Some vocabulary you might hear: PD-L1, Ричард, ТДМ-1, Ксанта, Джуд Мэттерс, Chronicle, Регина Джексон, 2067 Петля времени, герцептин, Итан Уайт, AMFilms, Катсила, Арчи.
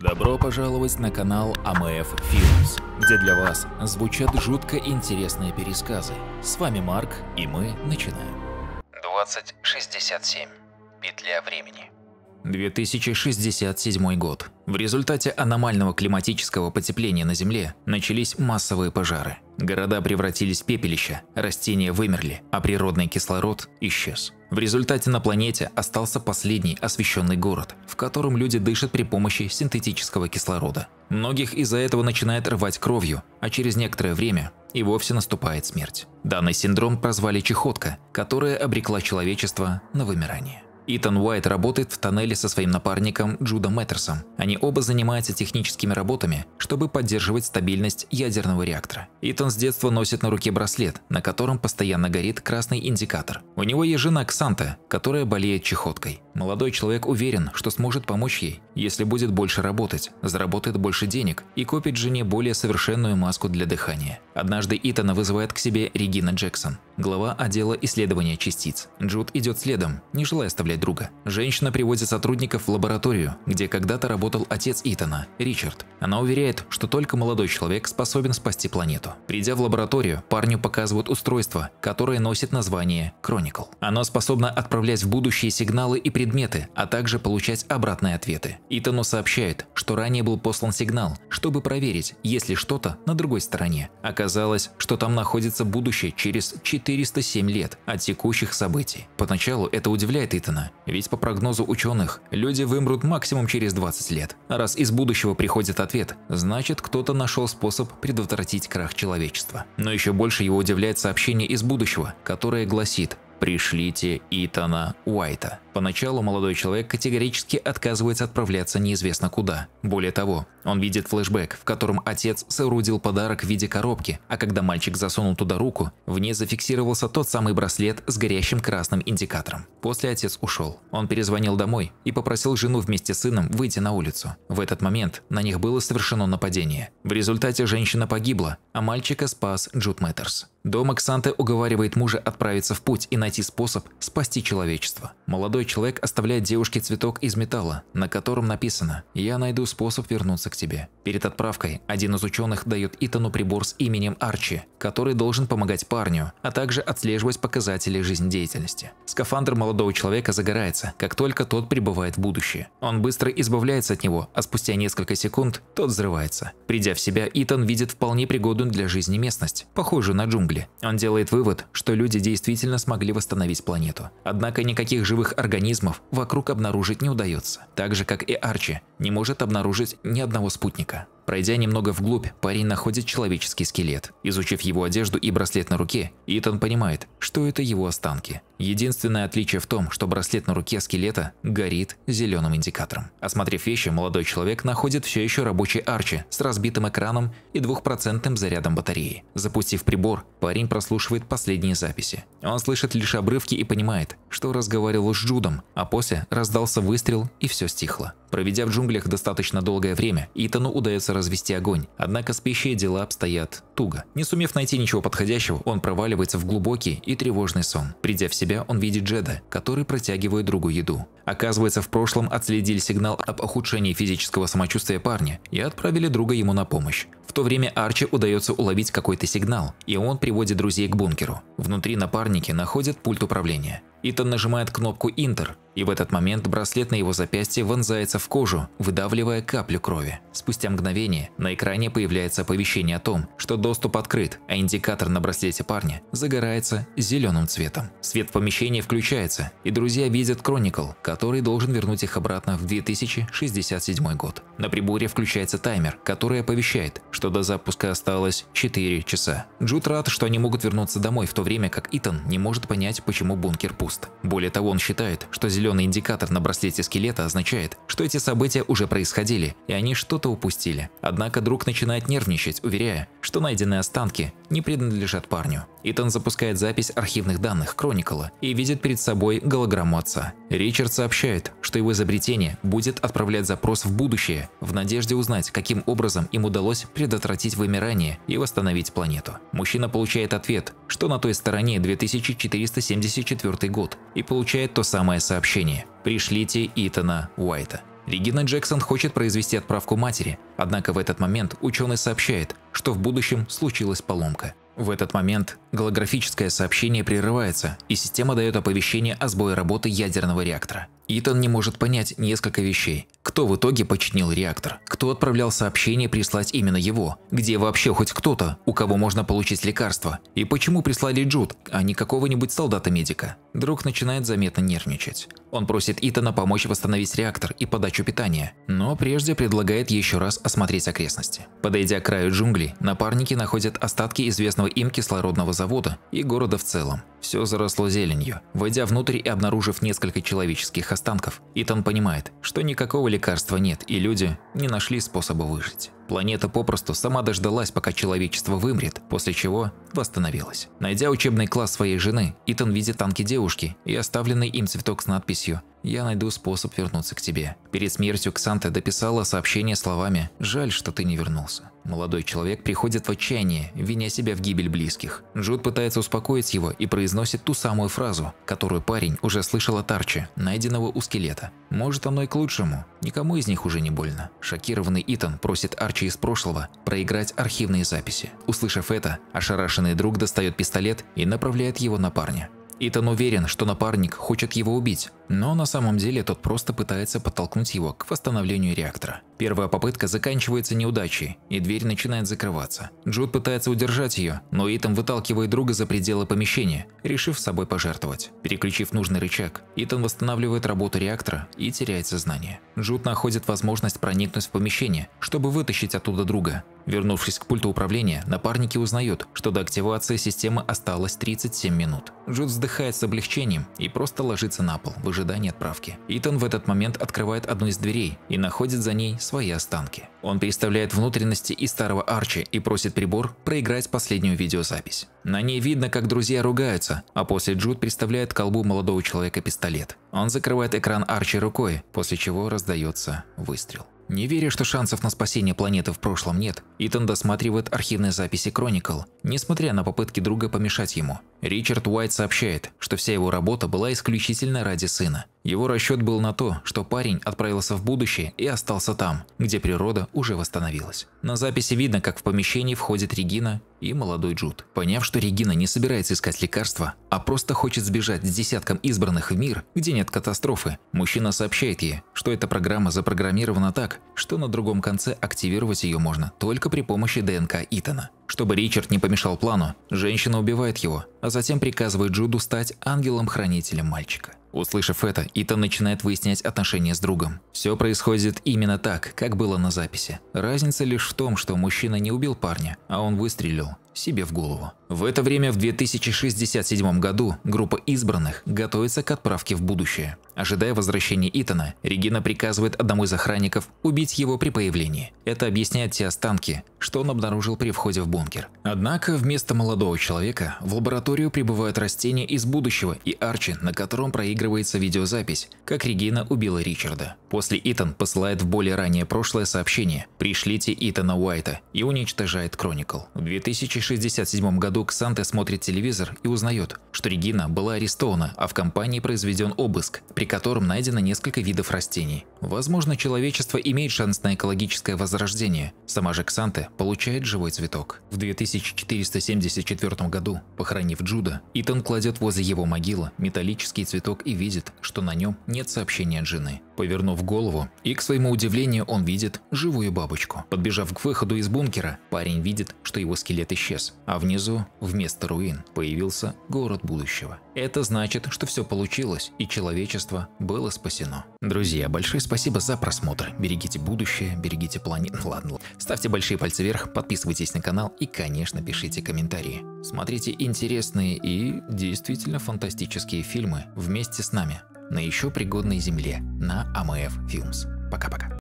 Добро пожаловать на канал AMFilms, где для вас звучат жутко интересные пересказы. С вами Марк, и мы начинаем. 2067 Петля времени. 2067 год. В результате аномального климатического потепления на Земле начались массовые пожары. Города превратились в пепелища, растения вымерли, а природный кислород исчез. В результате на планете остался последний освещенный город, в котором люди дышат при помощи синтетического кислорода. Многих из-за этого начинает рвать кровью, а через некоторое время и вовсе наступает смерть. Данный синдром прозвали чехотка, которая обрекла человечество на вымирание. Итан Уайт работает в тоннеле со своим напарником Джудом Мэттерсом. Они оба занимаются техническими работами, чтобы поддерживать стабильность ядерного реактора. Итан с детства носит на руке браслет, на котором постоянно горит красный индикатор. У него есть жена Ксанта, которая болеет чехоткой. Молодой человек уверен, что сможет помочь ей, если будет больше работать, заработает больше денег и купит жене более совершенную маску для дыхания. Однажды Итана вызывает к себе Регина Джексон, глава отдела исследования частиц. Джуд идет следом, не желая оставлять друга. Женщина приводит сотрудников в лабораторию, где когда-то работал отец Итана, Ричард. Она уверяет, что только молодой человек способен спасти планету. Придя в лабораторию, парню показывают устройство, которое носит название Chronicle. Оно способно отправлять в будущее сигналы и предметы, а также получать обратные ответы. Итану сообщает, что ранее был послан сигнал, чтобы проверить, есть ли что-то на другой стороне. Оказалось, что там находится будущее через 407 лет от текущих событий. Поначалу это удивляет Итана, ведь по прогнозу ученых, люди вымрут максимум через 20 лет. А раз из будущего приходит ответ, значит, кто-то нашел способ предотвратить крах человечества. Но еще больше его удивляет сообщение из будущего, которое гласит: «Пришлите Итана Уайта». Поначалу молодой человек категорически отказывается отправляться неизвестно куда. Более того, он видит флешбэк, в котором отец соорудил подарок в виде коробки, а когда мальчик засунул туда руку, в ней зафиксировался тот самый браслет с горящим красным индикатором. После отец ушел. Он перезвонил домой и попросил жену вместе с сыном выйти на улицу. В этот момент на них было совершено нападение. В результате женщина погибла, а мальчика спас Джуд Мэттерс. Дома Ксанта уговаривает мужа отправиться в путь и найти способ спасти человечество. Молодой человек оставляет девушке цветок из металла, на котором написано: «Я найду способ вернуться к тебе». Перед отправкой один из ученых дает Итану прибор с именем Арчи, который должен помогать парню, а также отслеживать показатели жизнедеятельности. Скафандр молодого человека загорается, как только тот прибывает в будущее. Он быстро избавляется от него, а спустя несколько секунд тот взрывается. Придя в себя, Итан видит вполне пригодную для жизни местность, похожую на джунгли. Он делает вывод, что люди действительно смогли восстановить планету. Однако никаких живых организмов вокруг обнаружить не удается, так же как и Арчи не может обнаружить ни одного спутника. Пройдя немного вглубь, парень находит человеческий скелет. Изучив его одежду и браслет на руке, Итан понимает, что это его останки. Единственное отличие в том, что браслет на руке скелета горит зеленым индикатором. Осмотрев вещи, молодой человек находит все еще рабочий Арчи с разбитым экраном и 2% зарядом батареи. Запустив прибор, парень прослушивает последние записи. Он слышит лишь обрывки и понимает, что разговаривал с Джудом, а после раздался выстрел, и все стихло. Проведя в джунглях достаточно долгое время, Итану удается развести огонь, однако с пищей дела обстоят туго. Не сумев найти ничего подходящего, он проваливается в глубокий и тревожный сон. Придя в себя, он видит Джеда, который протягивает другу еду. Оказывается, в прошлом отследили сигнал об ухудшении физического самочувствия парня и отправили друга ему на помощь. В то время Арчи удается уловить какой-то сигнал, и он приводит друзей к бункеру. Внутри напарники находят пульт управления. Итан нажимает кнопку «Интер», и в этот момент браслет на его запястье вонзается в кожу, выдавливая каплю крови. Спустя мгновение на экране появляется оповещение о том, что доступ открыт, а индикатор на браслете парня загорается зеленым цветом. Свет в помещении включается, и друзья видят Chronicle, который должен вернуть их обратно в 2067 год. На приборе включается таймер, который оповещает, что до запуска осталось 4 часа. Джуд рад, что они могут вернуться домой, в то время как Итан не может понять, почему бункер пуст. Более того, он считает, что зеленый индикатор на браслете скелета означает, что эти события уже происходили, и они что-то упустили. Однако друг начинает нервничать, уверяя, что найденные останки не принадлежат парню. Итан запускает запись архивных данных Chronicle и видит перед собой голограмму отца. Ричард сообщает, что его изобретение будет отправлять запрос в будущее, в надежде узнать, каким образом им удалось предотвратить вымирание и восстановить планету. Мужчина получает ответ, что на той стороне 2474 год, и получает то самое сообщение: «Пришлите Итана Уайта». Регина Джексон хочет произвести отправку матери, однако в этот момент ученый сообщает, что в будущем случилась поломка. В этот момент голографическое сообщение прерывается, и система дает оповещение о сбое работы ядерного реактора. Итан не может понять несколько вещей. Кто в итоге починил реактор? Кто отправлял сообщение прислать именно его? Где вообще хоть кто-то, у кого можно получить лекарство? И почему прислали Джуд, а не какого-нибудь солдата-медика? Друг начинает заметно нервничать. Он просит Итана помочь восстановить реактор и подачу питания, но прежде предлагает еще раз осмотреть окрестности. Подойдя к краю джунглей, напарники находят остатки известного им кислородного завода и города в целом. Все заросло зеленью. Войдя внутрь и обнаружив несколько человеческих останков, Итан понимает, что никакого лекарства нет и люди не нашли способа выжить. Планета попросту сама дождалась, пока человечество вымрет, после чего восстановилась. Найдя учебный класс своей жены, Итан видит танки девушки и оставленный им цветок с надписью «Я найду способ вернуться к тебе». Перед смертью Ксанта дописала сообщение словами «Жаль, что ты не вернулся». Молодой человек приходит в отчаяние, виня себя в гибель близких. Джуд пытается успокоить его и произносит ту самую фразу, которую парень уже слышал от Арчи, найденного у скелета. «Может, оно и к лучшему. Никому из них уже не больно». Шокированный Итан просит Арчи из прошлого проиграть архивные записи. Услышав это, ошарашенный друг достает пистолет и направляет его на парня. Итан уверен, что напарник хочет его убить, но на самом деле тот просто пытается подтолкнуть его к восстановлению реактора. Первая попытка заканчивается неудачей, и дверь начинает закрываться. Джуд пытается удержать ее, но Итан выталкивает друга за пределы помещения, решив собой пожертвовать. Переключив нужный рычаг, Итан восстанавливает работу реактора и теряет сознание. Джуд находит возможность проникнуть в помещение, чтобы вытащить оттуда друга. Вернувшись к пульту управления, напарники узнают, что до активации системы осталось 37 минут. Джуд вздыхает с облегчением и просто ложится на пол в ожидании отправки. Итан в этот момент открывает одну из дверей и находит за ней свои останки. Он переставляет внутренности из старого Арчи и просит прибор проиграть последнюю видеозапись. На ней видно, как друзья ругаются, а после Джуд представляет к колбу молодого человека пистолет. Он закрывает экран Арчи рукой, после чего раздается выстрел. Не веря, что шансов на спасение планеты в прошлом нет, Итан досматривает архивные записи Chronicle, несмотря на попытки друга помешать ему. Ричард Уайт сообщает, что вся его работа была исключительно ради сына. Его расчет был на то, что парень отправился в будущее и остался там, где природа уже восстановилась. На записи видно, как в помещении входит Регина и молодой Джуд. Поняв, что Регина не собирается искать лекарства, а просто хочет сбежать с десятком избранных в мир, где нет катастрофы, мужчина сообщает ей, что эта программа запрограммирована так, что на другом конце активировать ее можно только при помощи ДНК Итана. Чтобы Ричард не помешал плану, женщина убивает его, а затем приказывает Джуду стать ангелом-хранителем мальчика. Услышав это, Итан начинает выяснять отношения с другом. Все происходит именно так, как было на записи. Разница лишь в том, что мужчина не убил парня, а он выстрелил себе в голову. В это время в 2067 году группа избранных готовится к отправке в будущее. Ожидая возвращения Итана, Регина приказывает одному из охранников убить его при появлении. Это объясняет те останки, что он обнаружил при входе в бункер. Однако вместо молодого человека в лабораторию прибывают растения из будущего и Арчи, на котором проигрывается видеозапись, как Регина убила Ричарда. После Итан посылает в более раннее прошлое сообщение «Пришлите Итана Уайта» и уничтожает Chronicle. В 2067 году Ксанта смотрит телевизор и узнает, что Регина была арестована, а в компании произведен обыск, при котором найдено несколько видов растений. Возможно, человечество имеет шанс на экологическое возрождение. Сама же Ксанта получает живой цветок. В 2474 году, похоронив Джуда, Итан кладет возле его могилы металлический цветок и видит, что на нем нет сообщения от жены. Повернув голову, и к своему удивлению он видит живую бабочку. Подбежав к выходу из бункера, парень видит, что его скелет исчез, а внизу, вместо руин, появился город будущего. Это значит, что все получилось и человечество было спасено. Друзья, большое спасибо за просмотр. Берегите будущее, берегите планету. Ладно, ставьте большие пальцы вверх, подписывайтесь на канал и, конечно, пишите комментарии. Смотрите интересные и действительно фантастические фильмы вместе с нами на еще пригодной земле на AMFilms. Пока-пока.